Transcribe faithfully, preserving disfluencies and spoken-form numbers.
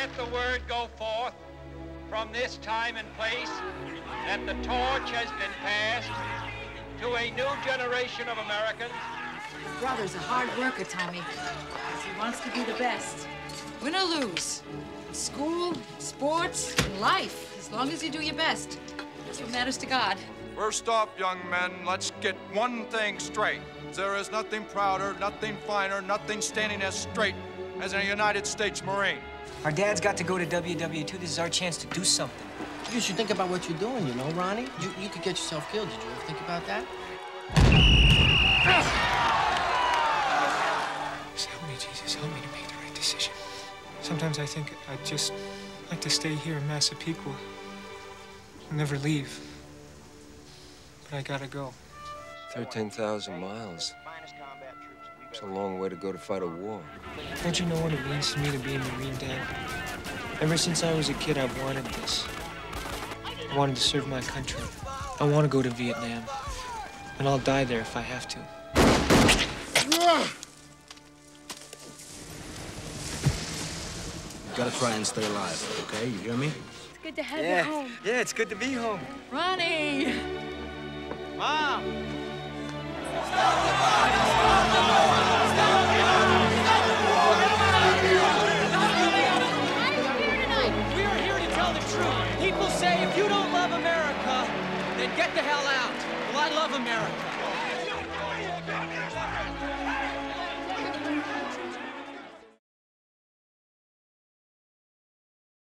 Let the word go forth from this time and place that the torch has been passed to a new generation of Americans. Your brother's a hard worker, Tommy, because he wants to be the best. Win or lose, in school, sports, in life, as long as you do your best. That's what matters to God. First off, young men, let's get one thing straight. There is nothing prouder, nothing finer, nothing standing as straight as a United States Marine. Our dad's got to go to W W two. This is our chance to do something. You should think about what you're doing, you know, Ronnie. You, you could get yourself killed. Did you ever think about that? Help me, Jesus. Help me to make the right decision. Sometimes I think I'd just like to stay here in Massapequa and never leave. But I gotta go. thirteen thousand miles. It's a long way to go to fight a war. Don't you know what it means to me to be a Marine, Dad? Ever since I was a kid, I've wanted this. I wanted to serve my country. I want to go to Vietnam. And I'll die there if I have to. You gotta try and stay alive, okay? You hear me? It's good to have yeah. you home. Yeah, it's good to be home. Ronnie! Mom! Stop the body! If you don't love America, then get the hell out. Well, I love America.